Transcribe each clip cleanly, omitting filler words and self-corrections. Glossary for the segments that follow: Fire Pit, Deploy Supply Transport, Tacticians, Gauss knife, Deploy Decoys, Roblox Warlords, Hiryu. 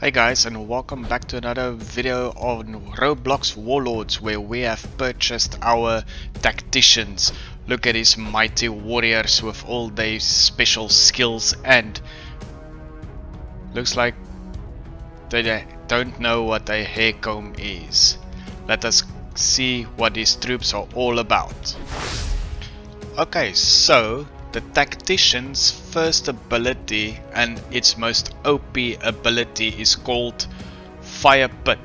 Hey guys, and welcome back to another video on Roblox Warlords, where we have purchased our Tacticians. Look at these mighty warriors with all their special skills, and looks like they don't know what a haircomb is. Let us see what these troops are all about. Okay, so the Tactician's first ability and its most OP ability is called Fire Pit,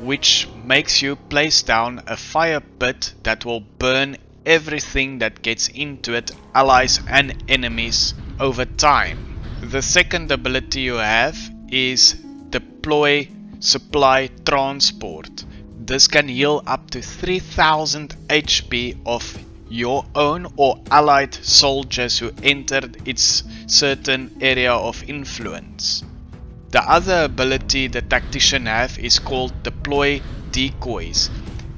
which makes you place down a fire pit that will burn everything that gets into it, allies and enemies, over time. The second ability you have is Deploy Supply Transport. This can heal up to 3000 HP of your own or allied soldiers who entered its certain area of influence. The other ability the Tactician have is called Deploy Decoys.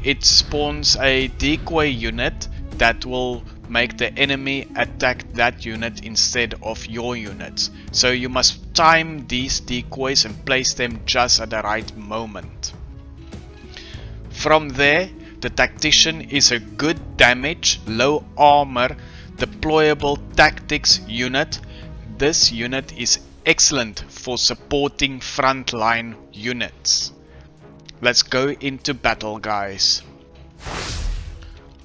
It spawns a decoy unit that will make the enemy attack that unit instead of your units. So you must time these decoys and place them just at the right moment. From there, the Tactician is a good damage, low armor, deployable tactics unit. This unit is excellent for supporting frontline units. Let's go into battle, guys.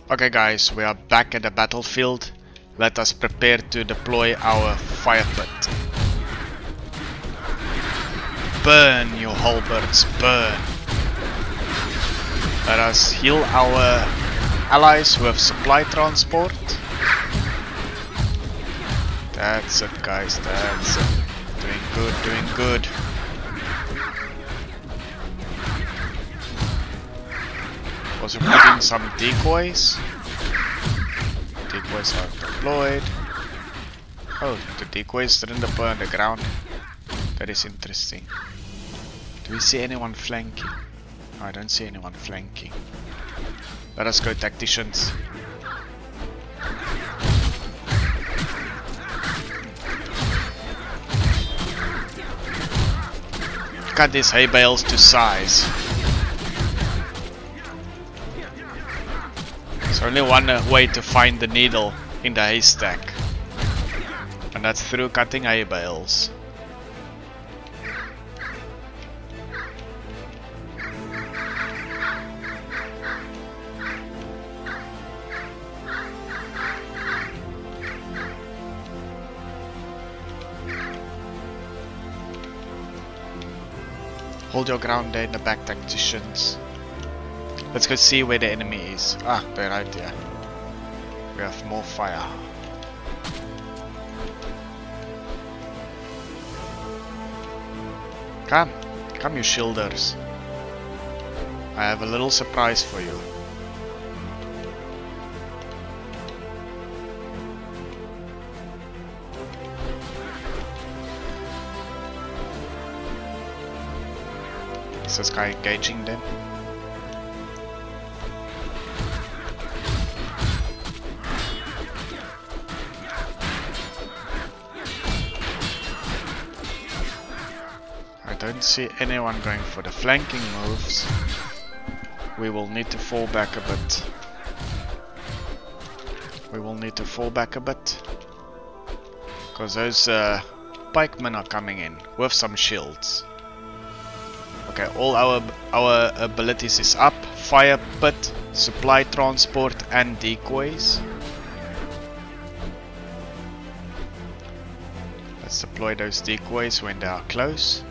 Okay guys, we are back at the battlefield. Let us prepare to deploy our fire pit. Burn, you halberds, burn. Let us heal our allies with supply transport. That's it guys, that's it. Doing good, doing good. Also putting some decoys. Decoys are deployed. Oh, the decoys didn't deploy on the ground. That is interesting. Do we see anyone flanking? I don't see anyone flanking. Let us go, Tacticians. Cut these hay bales to size. There's only one way to find the needle in the haystack, and that's through cutting hay bales. Hold your ground there in the back, Tacticians. Let's go see where the enemy is. Ah, they're right there. We have more fire. Come, come you shielders. I have a little surprise for you. Is this guy engaging them? I don't see anyone going for the flanking moves. We will need to fall back a bit. We will need to fall back a bit. Because those pikemen are coming in with some shields. Okay, all our abilities is up. Fire pit, supply transport and decoys. Let's deploy those decoys when they are close.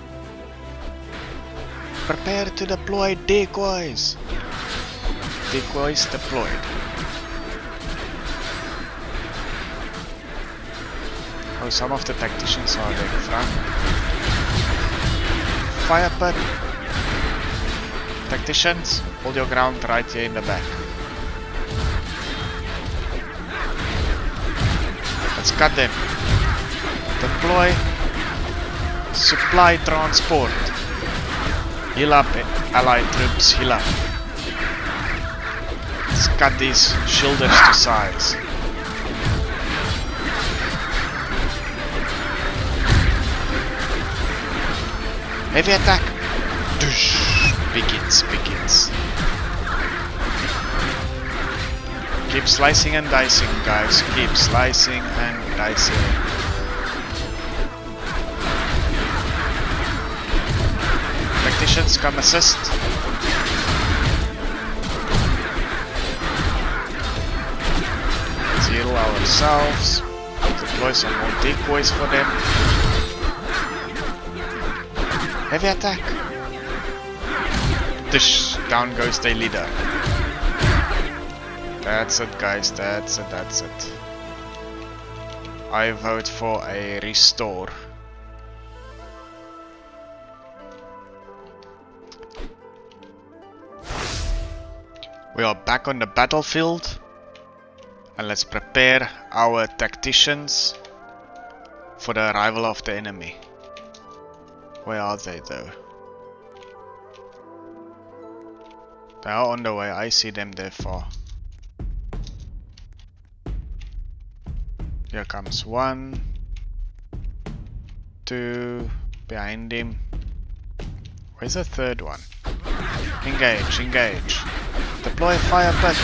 Prepare to deploy decoys. Decoys deployed. Oh, some of the Tacticians are there in front. Fire pit. Tacticians, hold your ground right here in the back. Let's cut them. Deploy supply transport. Heal up, allied troops, heal up. Let's cut these shielders to size. Heavy attack! Begins. Keep slicing and dicing, guys. Keep slicing and dicing. Tacticians, come assist. Let's heal ourselves. Deploy some more decoys for them. Heavy attack. Dish. Down goes their leader. That's it, guys. That's it. I vote for a restore. We are back on the battlefield, and let's prepare our tacticians for the arrival of the enemy. Where are they though? They are on the way, I see them there far. Here comes one, two, behind him. Where's the third one? Engage. Deploy fire pit.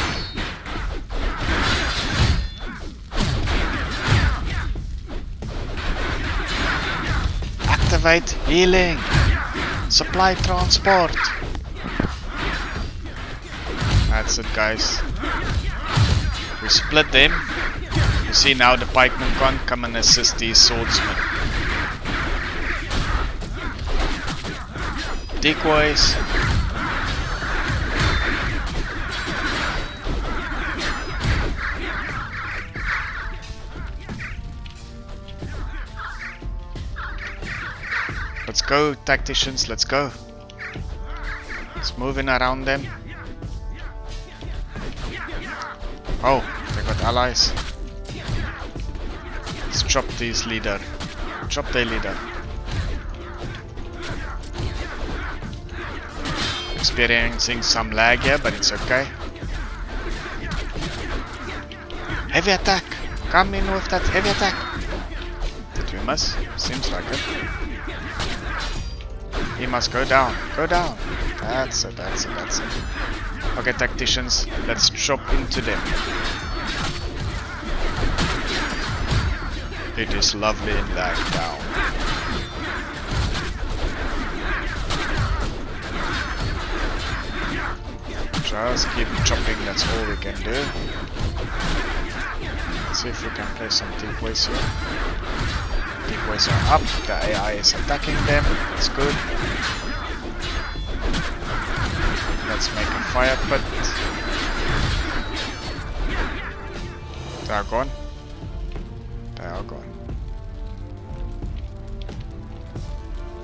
Activate healing. Supply transport. That's it, guys. We split them. You see now the pikemen can't come and assist these swordsmen. Decoys. Let's go, tacticians, let's go. It's moving around them. Oh, they got allies. Let's chop this leader. Chop their leader. Experiencing some lag here, but it's okay. Heavy attack! Come in with that heavy attack! Did we miss? Seems like it. He must go down. That's it. Okay, tacticians, let's chop into them. It is lovely in lag down. Just keep chopping, that's all we can do. Let's see if we can play some decoys here. Decoys are up, the AI is attacking them, that's good. Let's make a fire pit. They are gone.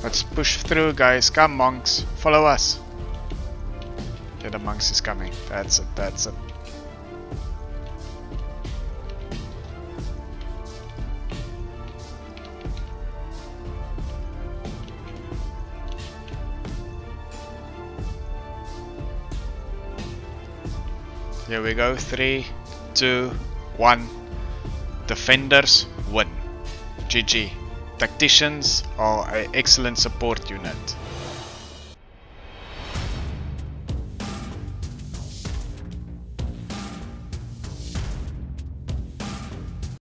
Let's push through, guys, come monks, follow us. Yeah, the monks is coming, that's it. Here we go, 3, 2, 1, defenders win, GG, tacticians are an excellent support unit.